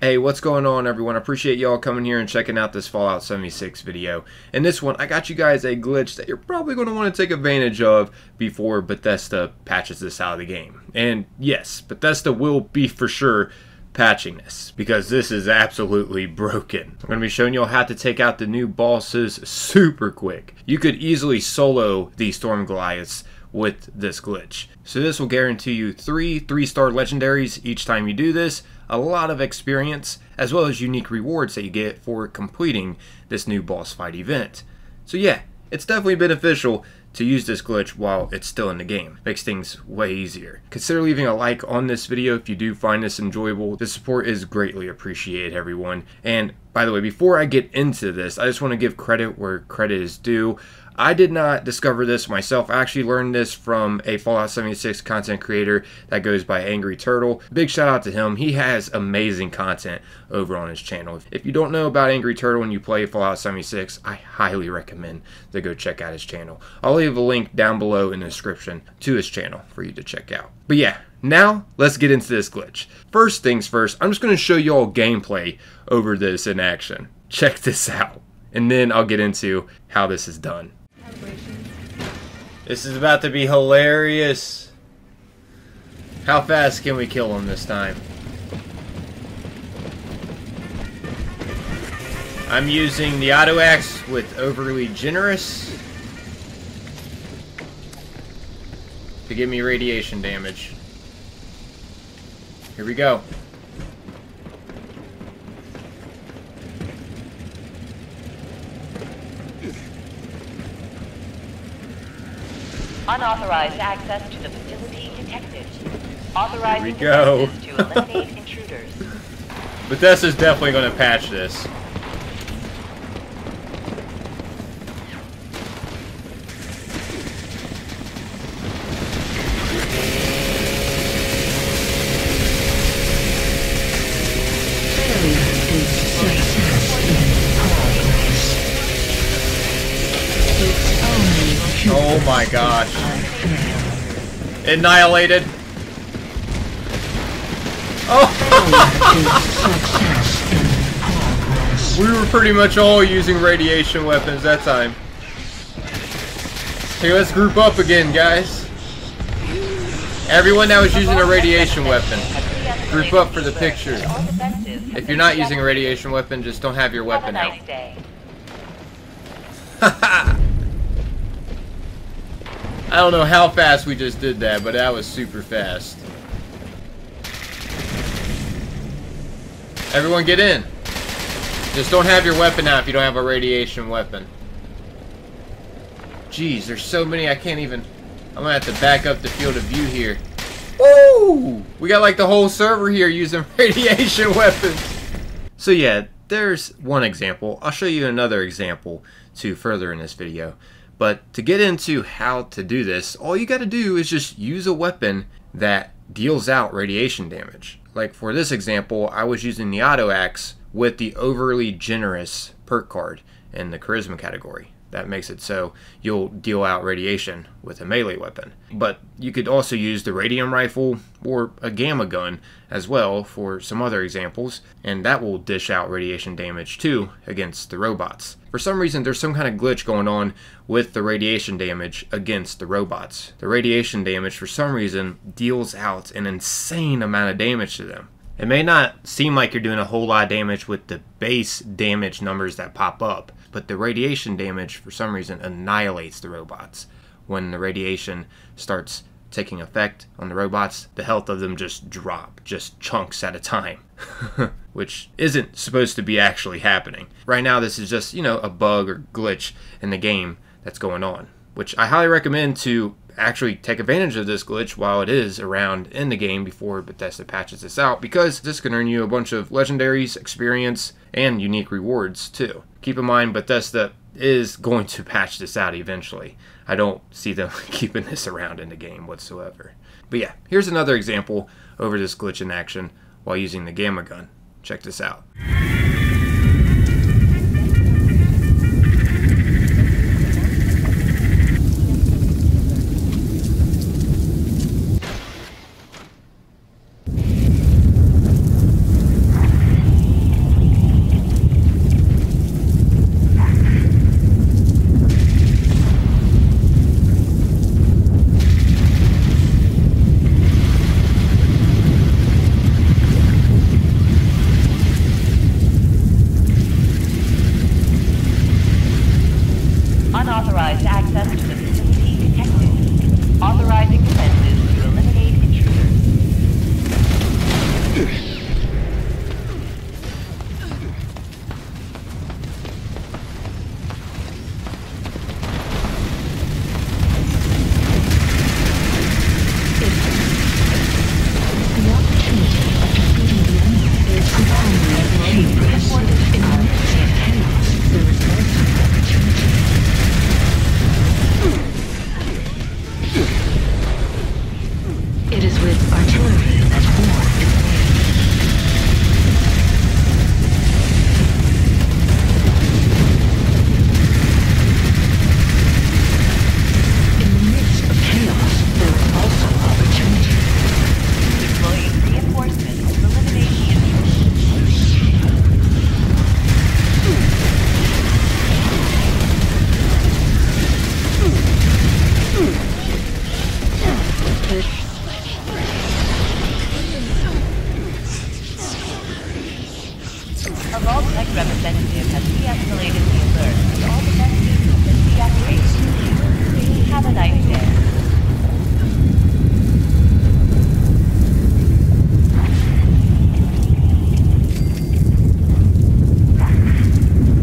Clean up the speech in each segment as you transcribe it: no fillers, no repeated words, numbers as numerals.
Hey, what's going on, everyone? I appreciate y'all coming here and checking out this Fallout 76 video. In this one, I got you guys a glitch that you're probably going to want to take advantage of before Bethesda patches this out of the game. And yes, Bethesda will be for sure patching this, because this is absolutely broken. I'm going to be showing y'all how to take out the new bosses super quick. You could easily solo the Storm Goliaths with this glitch. So this will guarantee you three-star legendaries each time you do this, a lot of experience, as well as unique rewards that you get for completing this new boss fight event. So yeah, it's definitely beneficial to use this glitch while it's still in the game. Makes things way easier. Consider leaving a like on this video if you do find this enjoyable. The support is greatly appreciated, everyone. And by the way, before I get into this, I just want to give credit where credit is due. I did not discover this myself. I actually learned this from a Fallout 76 content creator that goes by Angry Turtle. Big shout out to him. He has amazing content over on his channel. If you don't know about Angry Turtle and you play Fallout 76, I highly recommend to go check out his channel. I'll leave a link down below in the description to his channel for you to check out. But yeah, now let's get into this glitch. First things first, I'm just going to show you all gameplay over this in action. Check this out. And then I'll get into how this is done. This is about to be hilarious. How fast can we kill him this time? I'm using the Auto Axe with Overly Generous to give me radiation damage. Here we go. Unauthorized access to the facility detected. Authorizing defenses to eliminate intruders. Bethesda's definitely going to patch this. Oh my gosh. Annihilated. Oh! We were pretty much all using radiation weapons that time. Hey, let's group up again, guys. Everyone that was using a radiation weapon, group up for the picture. If you're not using a radiation weapon, just don't have your weapon out. Haha! I don't know how fast we just did that, but that was super fast. Everyone get in. Just don't have your weapon out if you don't have a radiation weapon. Jeez, there's so many I can't even... I'm gonna have to back up the field of view here. Woo! We got like the whole server here using radiation weapons. So yeah, there's one example. I'll show you another example too further in this video. But to get into how to do this, all you gotta do is just use a weapon that deals out radiation damage. Like for this example, I was using the Auto Axe with the Overly Generous perk card in the Charisma category. That makes it so you'll deal out radiation with a melee weapon. But you could also use the radium rifle or a gamma gun as well for some other examples, and that will dish out radiation damage too against the robots. For some reason, there's some kind of glitch going on with the radiation damage against the robots. The radiation damage, for some reason, deals out an insane amount of damage to them. It may not seem like you're doing a whole lot of damage with the base damage numbers that pop up, but the radiation damage, for some reason, annihilates the robots. When the radiation starts taking effect on the robots, the health of them just drop, just chunks at a time, which isn't supposed to be actually happening. Right now, this is just, you know, a bug or glitch in the game that's going on, which I highly recommend to actually take advantage of this glitch while it is around in the game before Bethesda patches this out, because this can earn you a bunch of legendaries, experience, and unique rewards too. Keep in mind, Bethesda is going to patch this out eventually. I don't see them keeping this around in the game whatsoever. But yeah, here's another example over this glitch in action while using the gamma gun. Check this out. A vault tech representative has de-escalated the alert and all the best systems and deactivation. Have a nice day.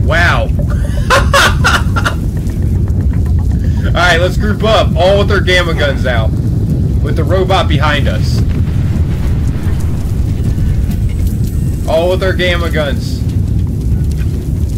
Wow. Alright, let's group up, all with their gamma guns out, with the robot behind us. All with their gamma guns.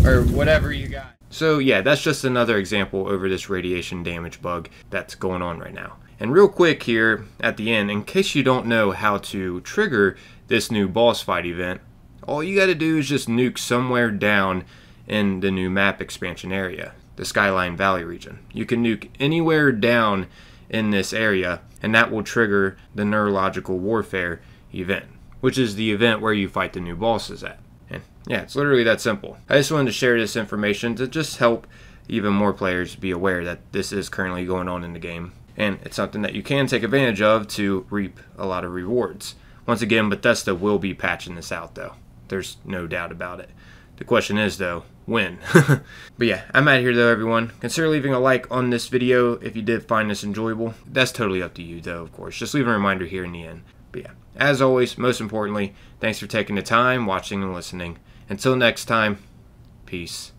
Or whatever you got. So yeah, that's just another example over this radiation damage bug that's going on right now. And real quick here at the end, in case you don't know how to trigger this new boss fight event, all you gotta do is just nuke somewhere down in the new map expansion area, the Skyline Valley region. You can nuke anywhere down in this area, and that will trigger the Neurological Warfare event, which is the event where you fight the new bosses at. And yeah, it's literally that simple. I just wanted to share this information to just help even more players be aware that this is currently going on in the game, and it's something that you can take advantage of to reap a lot of rewards. Once again, Bethesda will be patching this out though. There's no doubt about it. The question is though, when? But yeah, I'm out of here though, everyone. Consider leaving a like on this video if you did find this enjoyable. That's totally up to you though, of course. Just leave a reminder here in the end. But yeah, as always, most importantly, thanks for taking the time, watching and listening. Until next time, peace.